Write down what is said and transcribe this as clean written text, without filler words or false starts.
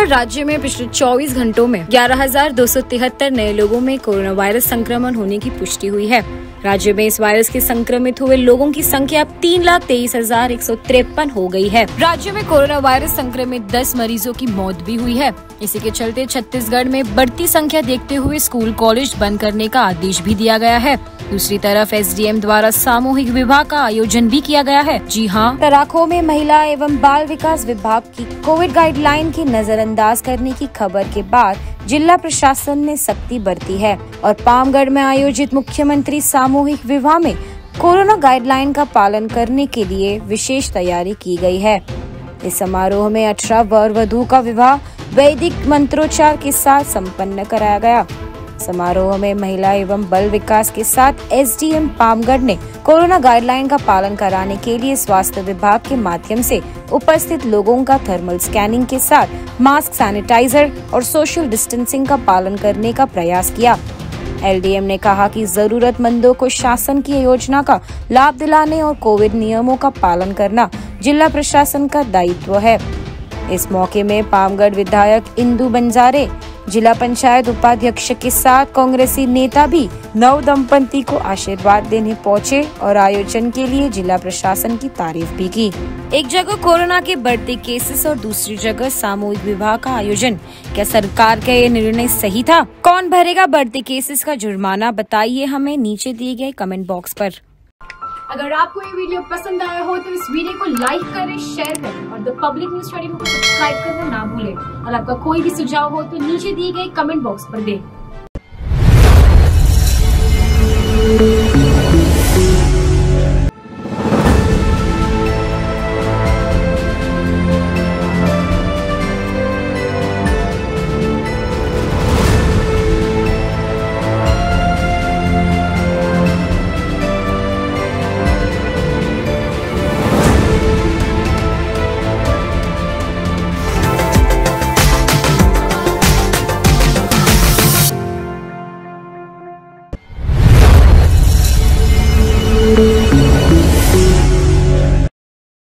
छत्तीसगढ़ राज्य में पिछले 24 घंटों में 11,273 नए लोगों में कोरोनावायरस संक्रमण होने की पुष्टि हुई है। राज्य में इस वायरस के संक्रमित हुए लोगों की संख्या अब 3,23,153 हो गई है। राज्य में कोरोनावायरस संक्रमित 10 मरीजों की मौत भी हुई है। इसी के चलते छत्तीसगढ़ में बढ़ती संख्या देखते हुए स्कूल कॉलेज बंद करने का आदेश भी दिया गया है। दूसरी तरफ एसडीएम द्वारा सामूहिक विवाह का आयोजन भी किया गया है। जी हाँ, तराखों में महिला एवं बाल विकास विभाग की कोविड गाइडलाइन की नजरअंदाज करने की खबर के बाद जिला प्रशासन ने सख्ती बरती है और पामगढ़ में आयोजित मुख्यमंत्री सामूहिक विवाह में कोरोना गाइडलाइन का पालन करने के लिए विशेष तैयारी की गई है। इस समारोह में 18 वर वधु का विवाह वैदिक मंत्रोच्चार के साथ संपन्न कराया गया। समारोह में महिला एवं बाल विकास के साथ एसडीएम पामगढ़ ने कोरोना गाइडलाइन का पालन कराने के लिए स्वास्थ्य विभाग के माध्यम से उपस्थित लोगों का थर्मल स्कैनिंग के साथ मास्क, सैनिटाइजर और सोशल डिस्टेंसिंग का पालन करने का प्रयास किया। एलडीएम ने कहा कि जरूरतमंदों को शासन की योजना का लाभ दिलाने और कोविड नियमों का पालन करना जिला प्रशासन का दायित्व है। इस मौके में पामगढ़ विधायक इंदू बंजारे, जिला पंचायत उपाध्यक्ष के साथ कांग्रेसी नेता भी नव दंपति को आशीर्वाद देने पहुंचे और आयोजन के लिए जिला प्रशासन की तारीफ भी की। एक जगह कोरोना के बढ़ते केसेस और दूसरी जगह सामूहिक विवाह का आयोजन, क्या सरकार का ये निर्णय सही था? कौन भरेगा बढ़ते केसेस का जुर्माना? बताइए हमें नीचे दिए गए कमेंट बॉक्स पर। अगर आपको ये वीडियो पसंद आया हो तो इस वीडियो को लाइक करें, शेयर करें और द पब्लिक न्यूज़ चैनल को सब्सक्राइब करना ना भूलें। और आपका कोई भी सुझाव हो तो नीचे दिए गए कमेंट बॉक्स पर दें।